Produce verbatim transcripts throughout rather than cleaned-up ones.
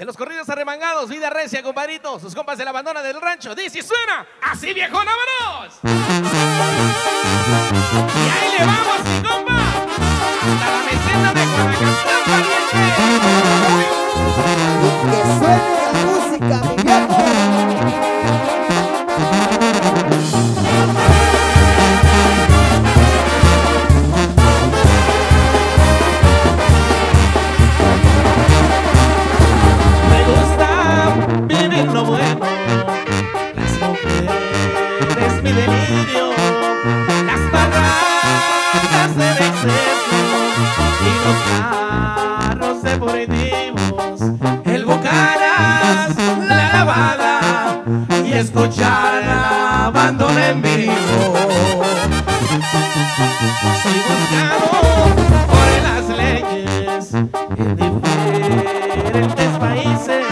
de los corridos arremangados, Vida Recia, compadrito, sus compas de La Bandona del Rancho. Dice y suena, así viejona, vámonos. Y ahí le vamos, mi compa, hasta la meseta de Camegatán, pariente. Y que suene la música, mi escuchar La Bandona en vivo. Soy buscado por las leyes en diferentes países.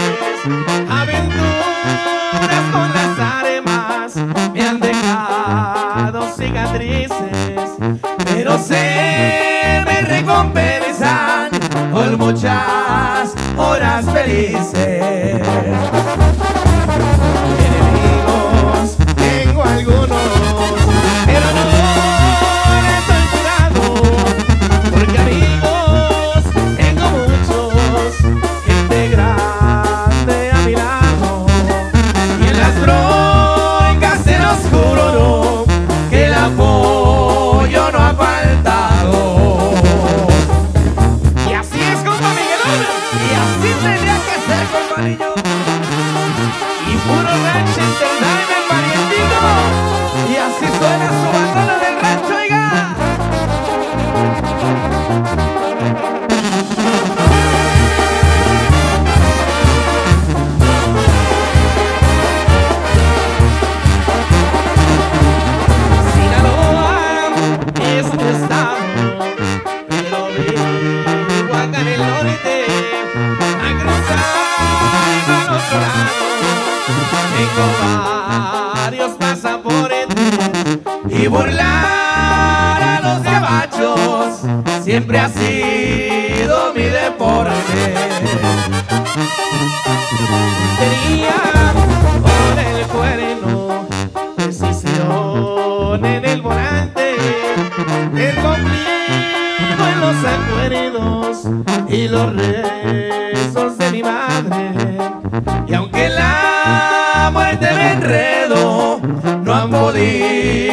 Aventuras con las armas me han dejado cicatrices, pero se me recompensan por muchas horas felices. Tengo varios pasaportes y burlar a los gabachos siempre ha sido mi deporte. Tenía por el cuerno decisión en el volante, el conflicto en los acuerdos y los rezos de mi madre. Y aunque la muerte me enredo, no han podido